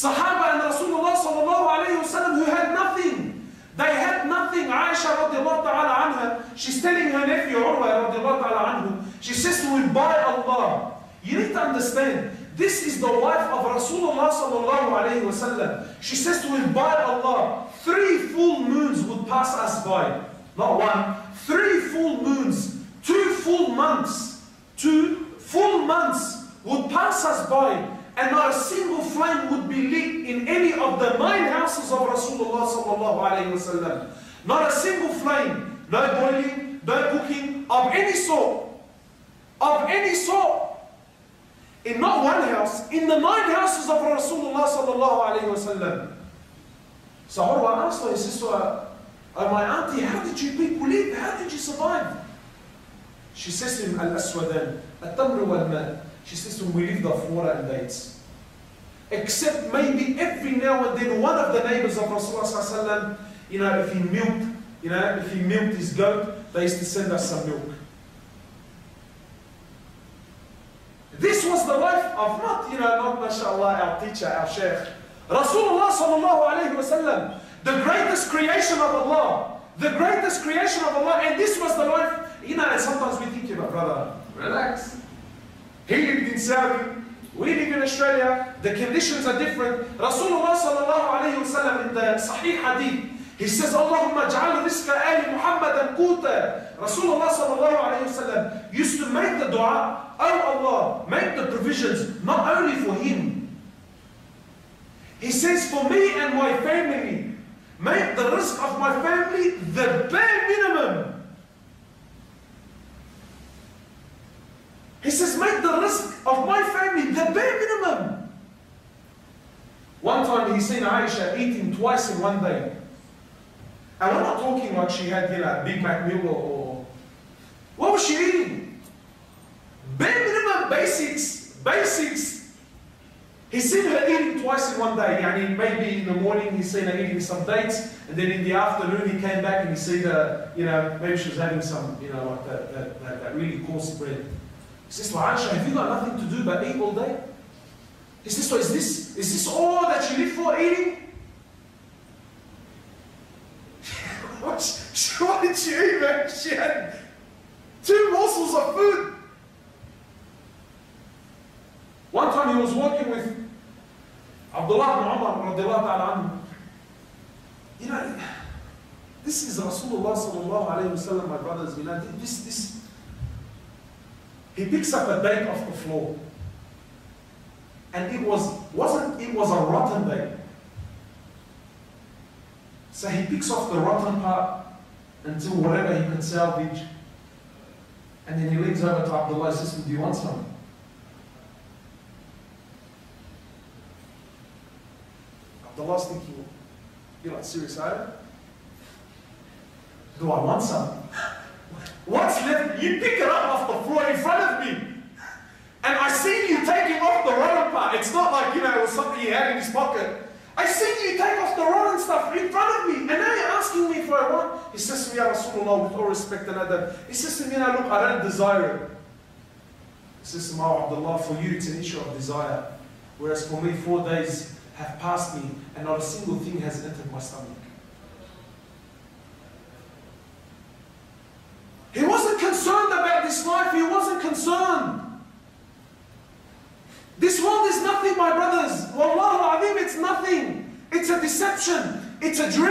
Sahaba and Rasulullah Sallallahu Alaihi Wasallam who had nothing. They had nothing. Aisha radiallahu anha, she's telling her nephew Urwa radiallahu anhu, she says to him, by Allah, you need to understand, this is the wife of Rasulullah Sallallahu Alaihi Wasallam. She says to him, by Allah, 3 full moons would pass us by. Not one, 3 full moons, 2 full months, 2 full months would pass us by, and not a single flame would be lit in any of the 9 houses of Rasulullah Sallallahu Alaihi Wasallam. Not a single flame, no boiling, no cooking, of any sort. Of any sort. In not one house, in the 9 houses of Rasulullah Sallallahu Alaihi Wasallam. So Urwa asked her, he says to her, oh, my auntie, how did you people live? How did you survive? She says to him, Al-Aswadan, Al-Tamru wal-Man. She says to him, we lived off water and dates. Except maybe every now and then one of the neighbors of Rasulullah Sallallahu Alaihi Wasallam, if he milked his goat, they used to send us some milk. This was the life of not mashallah, our teacher, our sheikh. Rasulullah Sallallahu Alaihi Wasallam, the greatest creation of Allah, the greatest creation of Allah, and this was the life. And sometimes we think, brother, relax. He lived in Saudi, we live in Australia, the conditions are different. Rasulullah Sallallahu Alaihi Wasallam in the Sahih Hadith, he says, Allahumma ja'al rizqa ali Muhammadan quta. Rasulullah Sallallahu Alaihi Wasallam used to make the dua, oh Allah, make the provisions, not only for him. He says, for me and my family, make the rizq of my family the bare minimum. He says, make the rizq of my family the bare minimum. One time he seen Aisha eating twice in one day. And we're not talking like she had a Big Mac meal or... What was she eating? Bare minimum basics. Basics. He seen her eating twice in one day. Maybe in the morning he seen her eating some dates, and then in the afternoon he came back and he seen her, maybe she was having some, like that really coarse bread. He says to Aisha, have you got nothing to do but eat all day? He says, so is this all that you live for, eating? What did she eat, man? She had 2 morsels of food. One time he was walking with Abdullah ibn Umar. This is Rasulullah Sallallahu Alaihi Wasallam, my brothers. He picks up a date off the floor, and it was a rotten date. So he picks off the rotten part until whatever he can salvage, and then he leans over to Abdullah says, do you want some? Abdullah's thinking, you're not serious, are you? Do I want some? What's left? You pick it up off the floor in front of me. And I see you taking off the rotten part. It's not like, it was something he had in his pocket. I see you take off the rotten stuff in front of me. And now you're asking me for a what? He says to me, Ya Rasulullah, with all respect and adab. He says to me, look, I don't desire it. He says to me, Abdullah, for you it's an issue of desire. Whereas for me, 4 days have passed me and not a single thing has entered my stomach. He wasn't concerned about this life. He wasn't concerned. This world is nothing, my brothers. Wallahu Azeem, it's nothing. It's a deception. It's a dream.